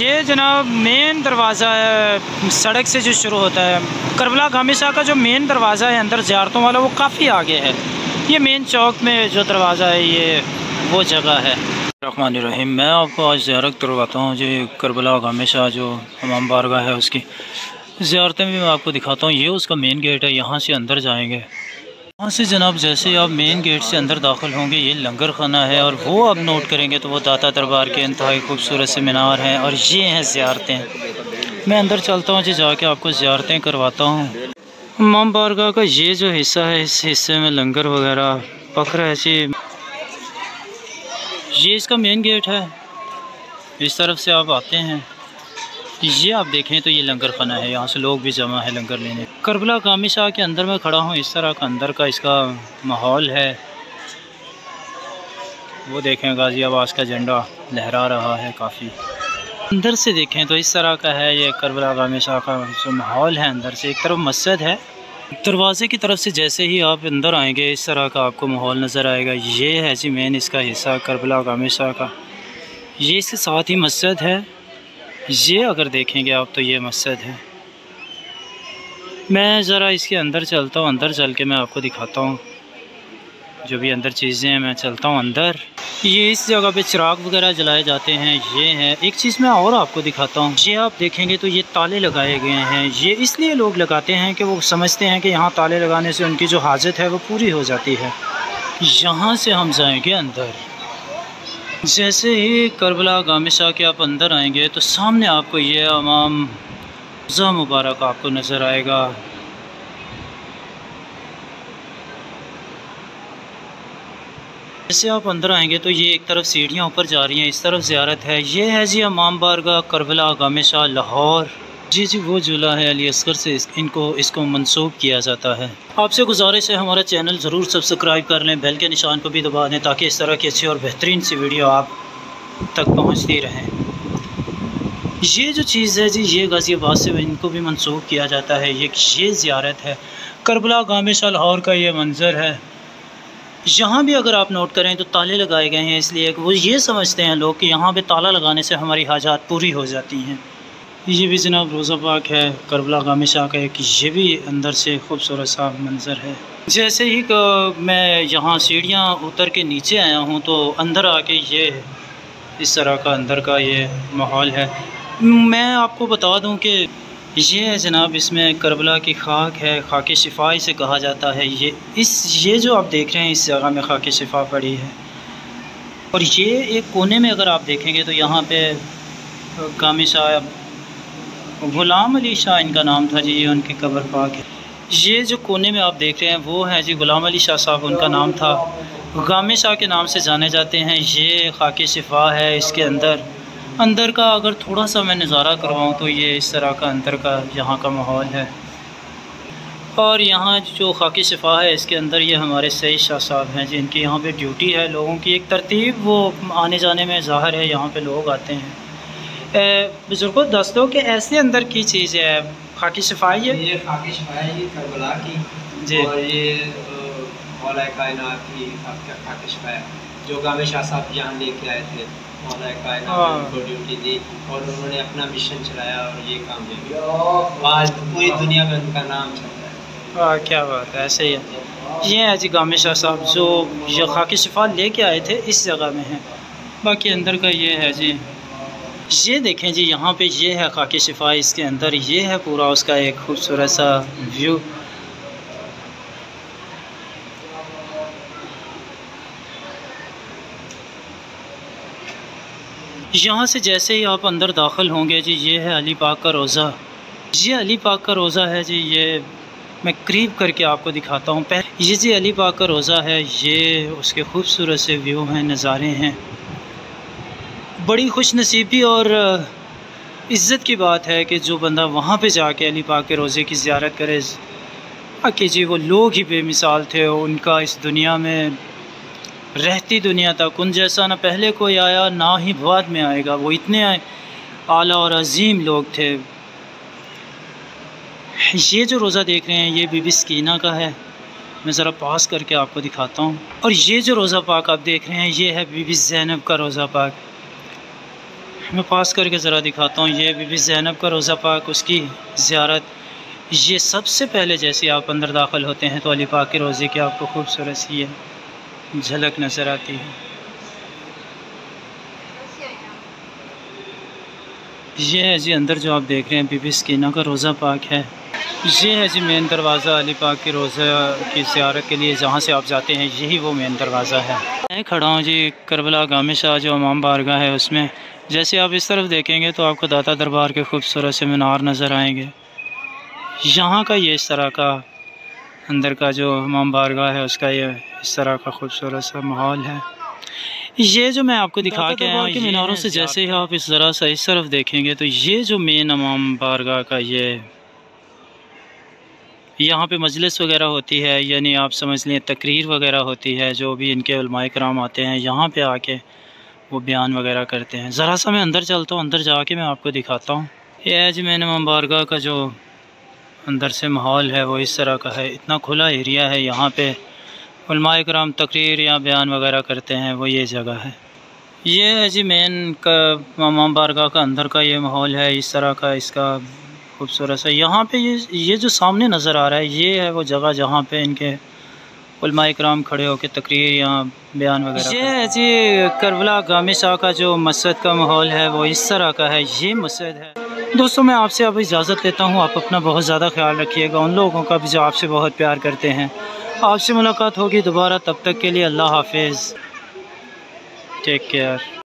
ये जनाब मेन दरवाज़ा है, सड़क से जो शुरू होता है करबला गामे शाह का जो मेन दरवाज़ा है अंदर ज़ियारतों वाला, वो काफ़ी आगे है। ये मेन चौक में जो दरवाज़ा है ये वो जगह है। रहमान मैं आपको आज ज़ियारत करवाता हूँ जो करबला गामे शाह जो हमाम बारगाह है उसकी ज़ियारतें भी मैं आपको दिखाता हूँ। ये उसका मेन गेट है, यहाँ से अंदर जाएँगे। यहाँ से जनाब जैसे आप मेन गेट से अंदर दाखिल होंगे ये लंगर खाना है, और वो आप नोट करेंगे तो वो दाता दरबार के इंतहाई खूबसूरत से मीनार हैं, और ये हैं ज़ियारतें। मैं अंदर चलता हूँ जी, जाके आपको ज़ियारतें करवाता हूँ। हमाम बारगाह का ये जो हिस्सा है इस हिस्से में लंगर वगैरह पक रहा है जी। ये इसका मेन गेट है, इस तरफ से आप आते हैं। ये आप देखें तो ये लंगर खाना है, यहाँ से लोग भी जमा है लंगर लेने। करबला गामे शाह के अंदर मैं खड़ा हूँ, इस तरह का अंदर का इसका माहौल है। वो देखें गाजियाबाद का झंडा लहरा रहा है, काफ़ी अंदर से देखें तो इस तरह का है ये करबला गामे शाह का जो माहौल है। अंदर से एक तरफ मस्जिद है, दरवाज़े की तरफ से जैसे ही आप अंदर आएँगे इस तरह का आपको माहौल नज़र आएगा। ये है जी मेन इसका हिस्सा करबला गामे शाह का। ये इसके साथ ही मस्जिद है, ये अगर देखेंगे आप तो ये मस्जिद है। मैं ज़रा इसके अंदर चलता हूँ, अंदर चल के मैं आपको दिखाता हूँ जो भी अंदर चीज़ें हैं। मैं चलता हूँ अंदर। ये इस जगह पे चिराग वगैरह जलाए जाते हैं। ये हैं एक चीज़ मैं और आपको दिखाता हूँ। ये आप देखेंगे तो ये ताले लगाए गए हैं। ये इसलिए लोग लगाते हैं कि वो समझते हैं कि यहाँ ताले लगाने से उनकी जो हाजत है वो पूरी हो जाती है। यहाँ से हम जाएँगे अंदर। जैसे ही करबला गामे शाह के आप अंदर आएंगे तो सामने आपको ये हमाम रोज़ा मुबारक आपको नज़र आएगा। जैसे आप अंदर आएंगे तो ये एक तरफ सीढ़ियाँ ऊपर जा रही हैं, इस तरफ ज़ियारत है। ये है जी हमाम बारगाह करबला गामे शाह लाहौर। जी जी वो जुला है अली असगर से इसको मंसूब किया जाता है। आपसे गुजारिश है हमारा चैनल ज़रूर सब्सक्राइब कर लें, बेल के निशान को भी दबा दें ताकि इस तरह की अच्छी और बेहतरीन सी वीडियो आप तक पहुंचती रहें। ये जो चीज़ है जी ये गाजियाबाद से इनको भी मंसूब किया जाता है। ये ज़ियारत है करबला गामे शाह लाहौर का, ये मंज़र है। यहाँ भी अगर आप नोट करें तो ताले लगाए गए हैं, इसलिए वो ये समझते हैं लोग कि यहाँ पर ताला लगाने से हमारी हाजात पूरी हो जाती हैं। ये भी जनाब रोज़ा पाक है करबला गामे शाह का एक, ये भी अंदर से खूबसूरत सा मंज़र है। जैसे ही मैं यहाँ सीढ़ियाँ उतर के नीचे आया हूँ तो अंदर आके ये इस तरह का अंदर का ये माहौल है। मैं आपको बता दूँ कि ये है जनाब इसमें करबला की खाक है, खाके शिफा इसे कहा जाता है। ये जो आप देख रहे हैं इस जगह में खाके शिफा पड़ी है। और ये एक कोने में अगर आप देखेंगे तो यहाँ पर गामे शाह गुलाम अली शाह इनका नाम था जी, ये उनकी कब्र पाक है। ये जो कोने में आप देख रहे हैं वो है जी गुलाम अली शाह साहब, उनका नाम था, गामे शाह के नाम से जाने जाते हैं। ये खाके शिफा है, इसके अंदर का अगर थोड़ा सा मैं नज़ारा करवाऊँ तो ये इस तरह का अंदर का यहाँ का माहौल है। और यहाँ जो खाके शिफा है इसके अंदर ये हमारे सईद शाह साहब हैं जिनकी यहाँ पर ड्यूटी है। लोगों की एक तरतीब वो आने जाने में ज़ाहिर है, यहाँ पर लोग आते हैं। बुजुर्गों दोस्तों के ऐसे अंदर की चीज़ है खाकी शिफाई है, ये खाकी शिफाई है करबला की जी, और ये मौला कायनात की खाकी शिफाई जो गामे शाह साहब यहाँ लेके आए थे। मौला कायनात को ड्यूटी दी और उन्होंने अपना मिशन चलाया और ये काम किया, आज पूरी दुनिया में उनका नाम चल रहा है। क्या बात है, ऐसे ही है। ये है जी गामे शाह साहब जो ये खाकी शिफा लेके आए थे, इस जगह में है। बाकी अंदर का ये है जी, ये देखें जी यहाँ पे ये है खाके शिफा, इसके अंदर ये है पूरा उसका एक खूबसूरत सा व्यू। यहाँ से जैसे ही आप अंदर दाखिल होंगे जी ये है अली पाक का रोज़ा। ये अली पाक का रोज़ा है जी, ये मैं करीब करके आपको दिखाता हूँ। पहले ये जी अली पाक का रोज़ा है, ये उसके खूबसूरत से व्यू हैं, नज़ारे हैं। बड़ी खुशनसीबी और इज़्ज़त की बात है कि जो बंदा वहाँ पे जाके अली पाक के रोज़े की ज़ियारत करे। आके जी वो लोग ही बेमिसाल थे, उनका इस दुनिया में रहती दुनिया तक उन जैसा ना पहले कोई आया ना ही बाद में आएगा। वो इतने आला और अजीम लोग थे। ये जो रोज़ा देख रहे हैं ये बीबी सकीना का है, मैं ज़रा पास करके आपको दिखाता हूँ। और ये जो रोज़ा पाक आप देख रहे हैं ये है बीबी जैनब का रोज़ा पाक। मैं पास करके ज़रा दिखाता हूँ। ये बीबी जैनब का रोज़ा पाक, उसकी ज़ियारत। ये सबसे पहले जैसे आप अंदर दाखिल होते हैं तो अली पाक के रोज़े की आपको खूबसूरत सी झलक नज़र आती है। ये है जी अंदर जो आप देख रहे हैं बीबी सकीना का रोज़ा पाक है। ये है जी मेन दरवाज़ा अली पाक के रोज़ा की ज़ियारत के लिए, जहाँ से आप जाते हैं यही वो मेन दरवाज़ा है। मैं खड़ा हूँ जी करबला गामे शाह जो इमाम बारगाह है उसमें। जैसे आप इस तरफ देखेंगे तो आपको दाता दरबार के खूबसूरत से मीनार नज़र आएंगे। यहाँ का ये इस तरह का अंदर का जो इमाम बारगाह है उसका ये इस तरह का खूबसूरत सा माहौल है। ये जो मैं आपको दिखा के आया हूँ कि मीनारों से जैसे ही आप इस ज़रा सा इस तरफ देखेंगे तो ये जो मेन इमाम बारगाह का ये यहाँ पे मजलिस वगैरह होती है, यानी आप समझ लें तकरीर वगैरह होती है। जो भी इनके उलमाए कराम आते हैं यहाँ पे आके वो बयान वगैरह करते हैं। ज़रा सा मैं अंदर चलता हूँ, अंदर जाके मैं आपको दिखाता हूँ। ये है जी मेन इमाम बारगाह का जो अंदर से माहौल है वो इस तरह का है। इतना खुला एरिया है, यहाँ पर उलमाए कराम तकरीर या बयान वगैरह करते हैं, वो ये जगह है। ये है जी मेन का इमाम बारगाह का अंदर का ये माहौल है इस तरह का, इसका खूबसूरत सा। यहाँ पे ये जो सामने नज़र आ रहा है ये है वो जगह जहाँ पे इनके उलमाए कराम खड़े होकर तकरीर या बयान वगैरह। ये है जी करबला गामे शाह का जो मस्जिद का माहौल है वो इस तरह का है। ये मस्जिद है। दोस्तों मैं आपसे अब इजाज़त लेता हूँ। आप अपना बहुत ज़्यादा ख्याल रखिएगा। उन लोगों का भी जो आपसे बहुत प्यार करते हैं, आपसे मुलाकात होगी दोबारा। तब तक के लिए अल्लाह हाफिज़, टेक केयर।